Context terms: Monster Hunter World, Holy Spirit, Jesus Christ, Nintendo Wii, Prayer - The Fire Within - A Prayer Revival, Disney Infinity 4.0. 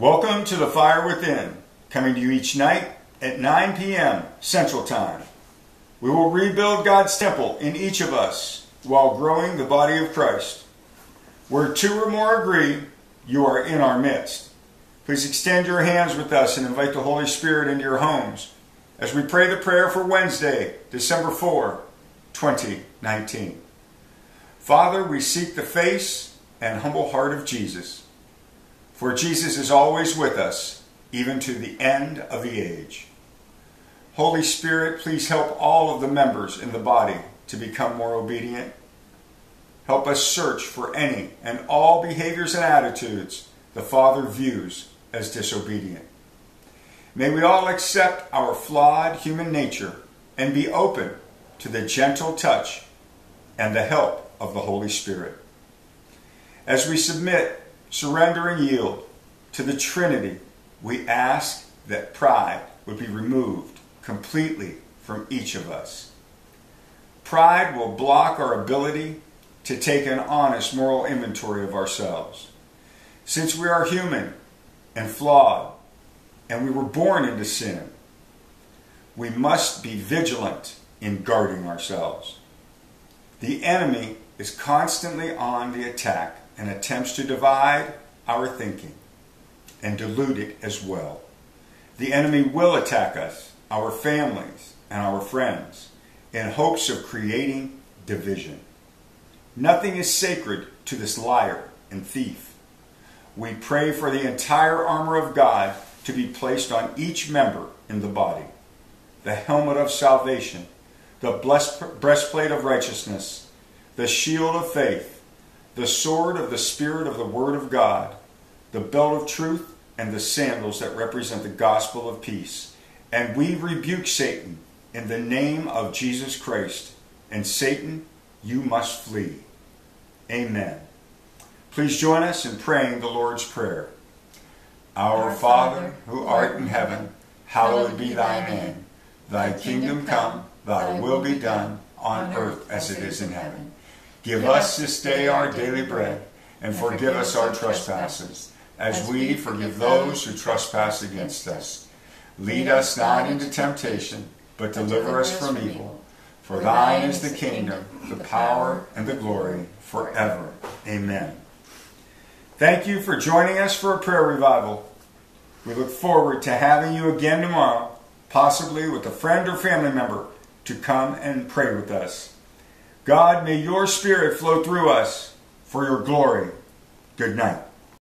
Welcome to The Fire Within, coming to you each night at 9 p.m. Central Time. We will rebuild God's temple in each of us while growing the body of Christ. Where two or more agree, you are in our midst. Please extend your hands with us and invite the Holy Spirit into your homes as we pray the prayer for Wednesday, December 4, 2019. Father, we seek the face and humble heart of Jesus. For Jesus is always with us, even to the end of the age. Holy Spirit, please help all of the members in the body to become more obedient. Help us search for any and all behaviors and attitudes the Father views as disobedient. May we all accept our flawed human nature and be open to the gentle touch and the help of the Holy Spirit. As we submit, surrender and yield to the Trinity, we ask that pride would be removed completely from each of us. Pride will block our ability to take an honest moral inventory of ourselves. Since we are human and flawed, and we were born into sin, we must be vigilant in guarding ourselves. The enemy is constantly on the attack and attempts to divide our thinking and dilute it as well. The enemy will attack us, our families, and our friends in hopes of creating division. Nothing is sacred to this liar and thief. We pray for the entire armor of God to be placed on each member in the body, the helmet of salvation, the breastplate of righteousness, the shield of faith, the sword of the Spirit of the Word of God, the belt of truth, and the sandals that represent the gospel of peace. And we rebuke Satan in the name of Jesus Christ. And Satan, you must flee. Amen. Please join us in praying the Lord's Prayer. Our Father, who art in heaven, hallowed be thy name. Thy kingdom come, thy will be done, on earth as it is in heaven. Give us this day our daily bread, and forgive us our trespasses, as we forgive those who trespass against us. Lead us not into temptation, but deliver us from evil. For thine is the kingdom, the power, and the glory, forever. Amen. Thank you for joining us for a prayer revival. We look forward to having you again tomorrow, possibly with a friend or family member, to come and pray with us. God, may your Spirit flow through us for your glory. Good night.